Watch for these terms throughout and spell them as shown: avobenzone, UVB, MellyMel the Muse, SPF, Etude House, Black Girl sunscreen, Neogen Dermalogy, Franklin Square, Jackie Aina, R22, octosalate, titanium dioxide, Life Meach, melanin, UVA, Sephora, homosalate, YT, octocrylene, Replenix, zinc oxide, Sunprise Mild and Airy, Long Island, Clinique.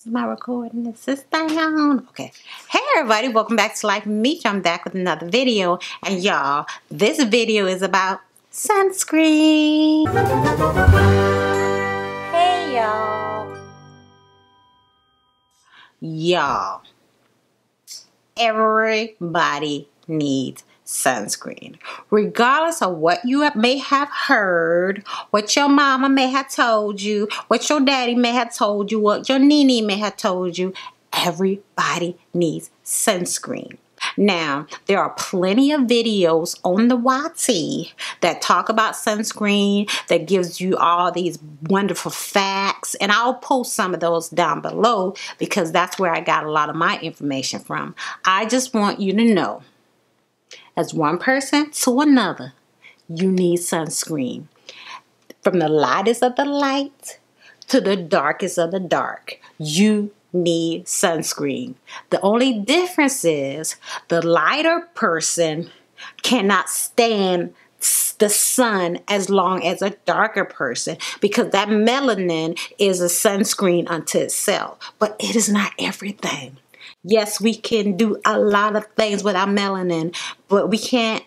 Is my recording assistant on? Okay. Hey everybody, welcome back to Life Meach. I'm back with another video, and y'all, this video is about sunscreen. Hey y'all, everybody needs sunscreen. Regardless of what you may have heard, what your mama may have told you, what your daddy may have told you, what your nene may have told you, everybody needs sunscreen. Now, there are plenty of videos on the YT that talk about sunscreen, that gives you all these wonderful facts, and I'll post some of those down below because that's where I got a lot of my information from. I just want you to know, as one person to another, you need sunscreen. From the lightest of the light to the darkest of the dark, you need sunscreen. The only difference is the lighter person cannot stand the sun as long as a darker person, because that melanin is a sunscreen unto itself, but it is not everything. Yes, we can do a lot of things with our melanin, but we can't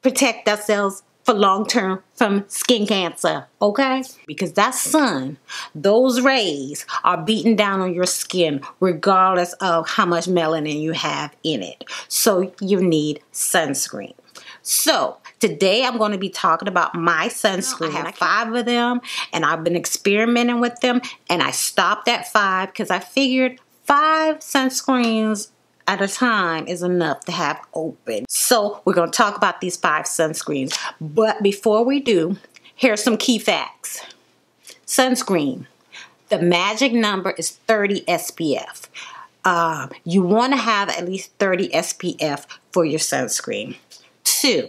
protect ourselves for long term from skin cancer, okay? Because that sun, those rays are beating down on your skin regardless of how much melanin you have in it. So you need sunscreen. So today I'm going to be talking about my sunscreen. I have 5 of them, and I've been experimenting with them, and I stopped at 5 because I figured 5 sunscreens at a time is enough to have open. So we're going to talk about these 5 sunscreens. But before we do, here's some key facts. Sunscreen. The magic number is 30 SPF. You want to have at least 30 SPF for your sunscreen. 2.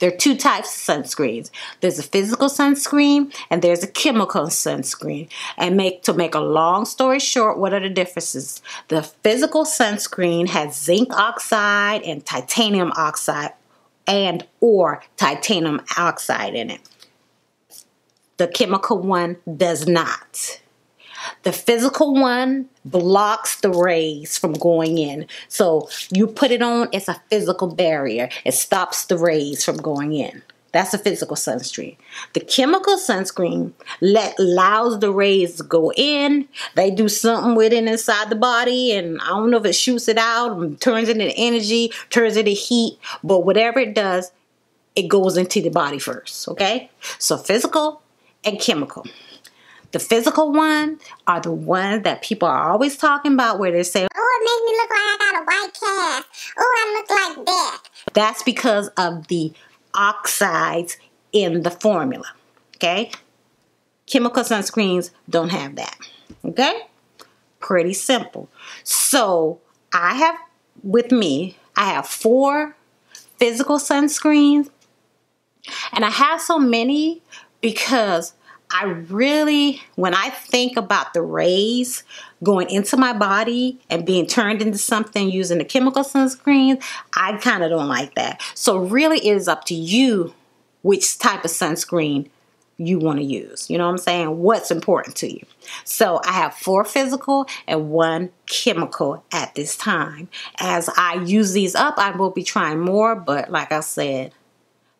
There are 2 types of sunscreens. There's a physical sunscreen and there's a chemical sunscreen. And to make a long story short, what are the differences? The physical sunscreen has zinc oxide and titanium oxide or titanium oxide in it. The chemical one does not. The physical one blocks the rays from going in. So you put it on, it's a physical barrier. It stops the rays from going in. That's a physical sunscreen. The chemical sunscreen allows the rays to go in. They do something with it inside the body, and I don't know if it shoots it out, and turns it into energy, turns it into heat, but whatever it does, it goes into the body first, okay? So physical and chemical. The physical one are the ones that people are always talking about, where they say, oh, it made me look like I got a white cast. Oh, I look like that. That's because of the oxides in the formula, okay? Chemical sunscreens don't have that, okay? Pretty simple. So I have, with me, I have 4 physical sunscreens. And I have so many because I really, when I think about the rays going into my body and being turned into something using the chemical sunscreens, I kind of don't like that. So really it is up to you which type of sunscreen you want to use. You know what I'm saying? What's important to you. So I have 4 physical and 1 chemical at this time. As I use these up, I will be trying more, but like I said,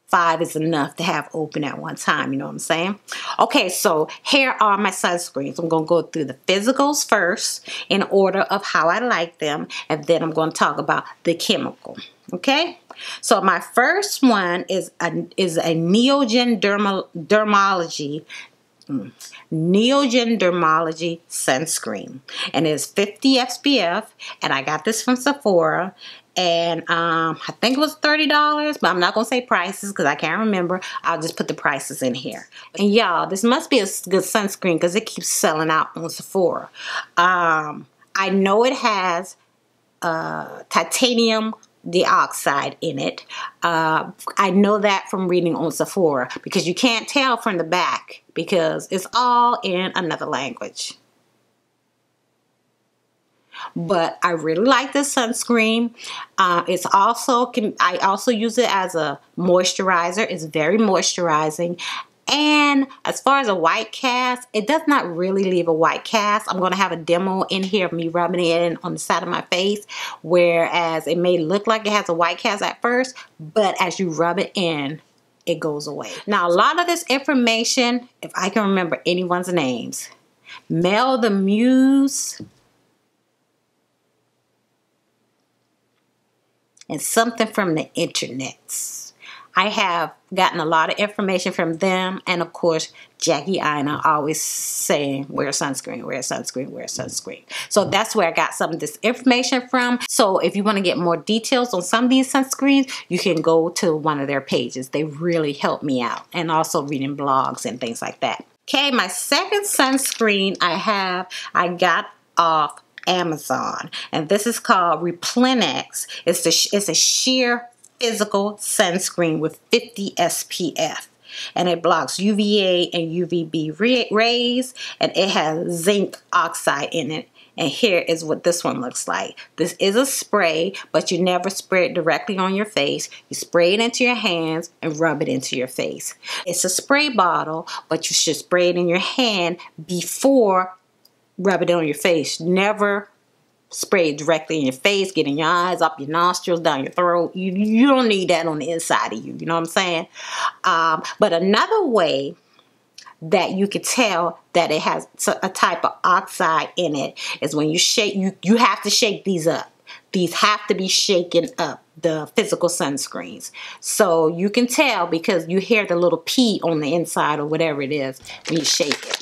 5 is enough to have open at one time, you know what I'm saying? Okay, so here are my sunscreens. I'm gonna go through the physicals first in order of how I like them, and then I'm gonna talk about the chemical, okay? So my first one is a Neogen Dermalogy. Neogen Dermalogy sunscreen, and it's 50 SPF, and I got this from Sephora, and I think it was $30, but I'm not gonna say prices because I can't remember. I'll just put the prices in here. And y'all, this must be a good sunscreen because it keeps selling out on Sephora. I know it has titanium dioxide in it. I know that from reading on Sephora, because you can't tell from the back because it's all in another language. But I really like this sunscreen. It's also, I also use it as a moisturizer. It's very moisturizing, And as far as a white cast, it does not really leave a white cast. I'm going to have a demo in here of me rubbing it in on the side of my face, whereas it may look like it has a white cast at first, but as you rub it in, it goes away. Now, a lot of this information, if I can remember anyone's names, MellyMel the Muse, and something from the internets. I have gotten a lot of information from them, and of course, Jackie Aina always saying, wear sunscreen, wear sunscreen, wear sunscreen. So that's where I got some of this information from. So if you want to get more details on some of these sunscreens, you can go to one of their pages. They really helped me out, and also reading blogs and things like that. Okay, my second sunscreen I got off Amazon, and this is called Replenix. It's a sheer physical sunscreen with 50 SPF, and it blocks UVA and UVB rays, and it has zinc oxide in it. And here is what this one looks like. This is a spray, but you never spray it directly on your face. You spray it into your hands and rub it into your face. It's a spray bottle, but you should spray it in your hand before rubbing it on your face. Never spray it directly in your face, get in your eyes, up your nostrils, down your throat. You don't need that on the inside of you. You know what I'm saying? But another way that you could tell that it has a type of oxide in it is when you shake. You have to shake these up. These have to be shaken up, the physical sunscreens. So you can tell because you hear the little pee on the inside or whatever it is when you shake it.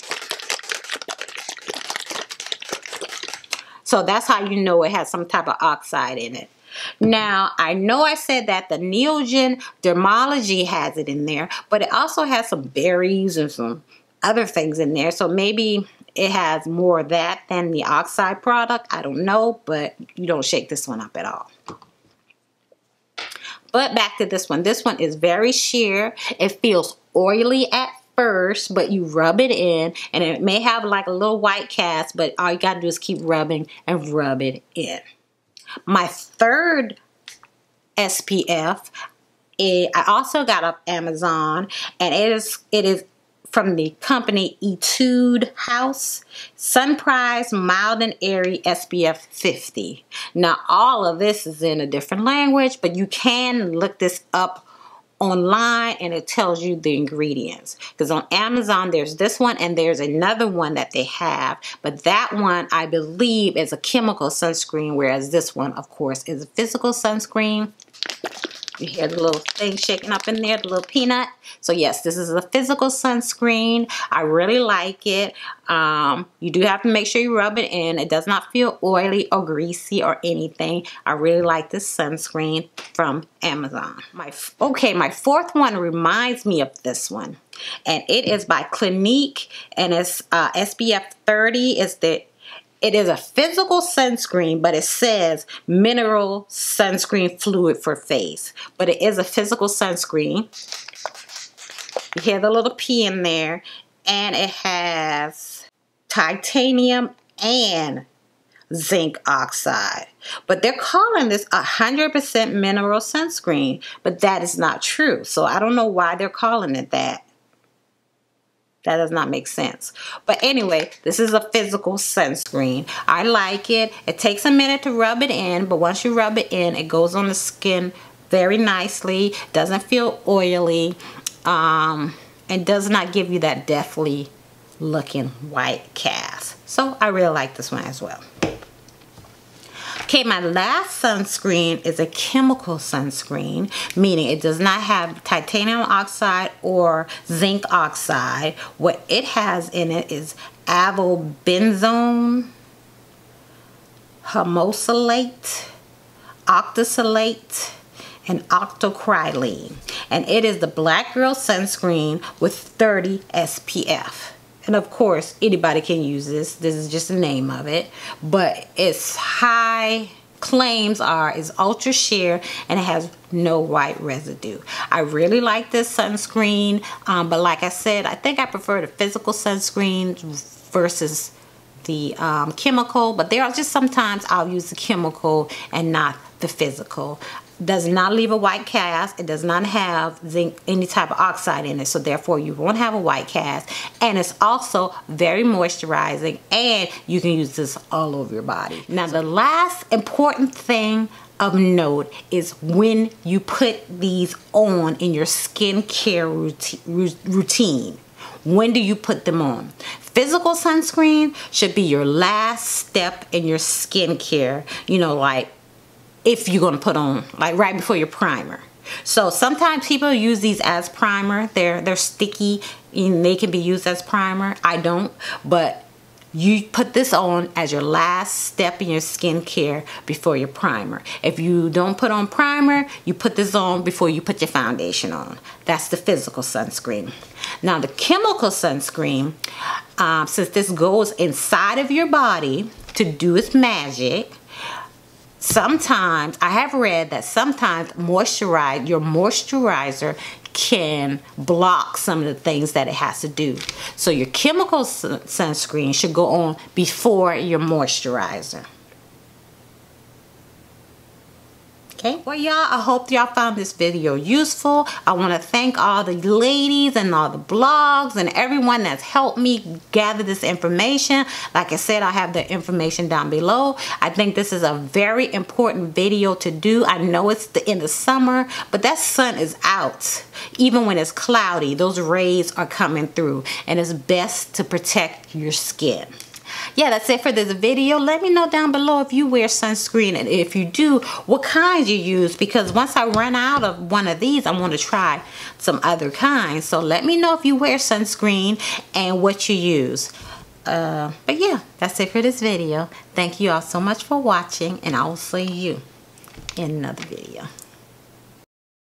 So that's how you know it has some type of oxide in it. Now, I know I said that the Neogen Dermalogy has it in there, but it also has some berries and some other things in there. So maybe it has more of that than the oxide product. I don't know, but you don't shake this one up at all. But back to this one. This one is very sheer. It feels oily at first, but you rub it in, and it may have like a little white cast, but all you gotta do is keep rubbing and rub it in. My third SPF, I also got off Amazon, and it is from the company Etude House, Sunprise Mild and Airy SPF 50. Now, all of this is in a different language, but you can look this up online, and it tells you the ingredients, because on Amazon there's this one and there's another one that they have, but that one I believe is a chemical sunscreen, whereas this one of course is a physical sunscreen. You hear the little thing shaking up in there, the little peanut. So yes, this is a physical sunscreen. I really like it. You do have to make sure you rub it in. It does not feel oily or greasy or anything. I really like this sunscreen from Amazon. My fourth one reminds me of this one, and it is by Clinique, and it's SPF 30. It is a physical sunscreen, but it says mineral sunscreen fluid for face. But it is a physical sunscreen. You hear the little P in there. And it has titanium and zinc oxide. But they're calling this 100% mineral sunscreen. But that is not true. So I don't know why they're calling it that. That does not make sense. But anyway, this is a physical sunscreen. I like it. It takes a minute to rub it in, but once you rub it in, it goes on the skin very nicely. Doesn't feel oily. And does not give you that deathly looking white cast. So I really like this one as well. Okay, my last sunscreen is a chemical sunscreen, meaning it does not have titanium oxide or zinc oxide. What it has in it is avobenzone, homosalate, octosalate, and octocrylene. And it is the Black Girl sunscreen with 30 SPF. And of course, anybody can use this. This is just the name of it. But its high claims are it's ultra sheer and it has no white residue. I really like this sunscreen. But like I said, I think I prefer the physical sunscreen versus the chemical. But there are just sometimes I'll use the chemical and not the physical. does not leave a white cast. It does not have zinc, any type of oxide in it, so therefore you won't have a white cast. And it's also very moisturizing, and you can use this all over your body. Now the last important thing of note is when you put these on in your skincare routine. When do you put them on? Physical sunscreen should be your last step in your skincare, you know, like if you're gonna put on, like right before your primer. So sometimes people use these as primer. They're sticky and they can be used as primer. I don't, but you put this on as your last step in your skincare before your primer. If you don't put on primer, you put this on before you put your foundation on. That's the physical sunscreen. Now the chemical sunscreen, since this goes inside of your body to do its magic, sometimes, I have read that sometimes your moisturizer can block some of the things that it has to do. So your chemical sunscreen should go on before your moisturizer. Okay. Well, y'all, I hope y'all found this video useful. I want to thank all the ladies and all the blogs and everyone that's helped me gather this information. Like I said, I have the information down below. I think this is a very important video to do. I know it's the end of summer, but that sun is out. Even when it's cloudy, those rays are coming through, and it's best to protect your skin. Yeah, that's it for this video. Let me know down below if you wear sunscreen, and if you do, what kinds you use, because once I run out of one of these, I want to try some other kinds. So let me know if you wear sunscreen and what you use. But yeah, that's it for this video. Thank you all so much for watching, and I will see you in another video.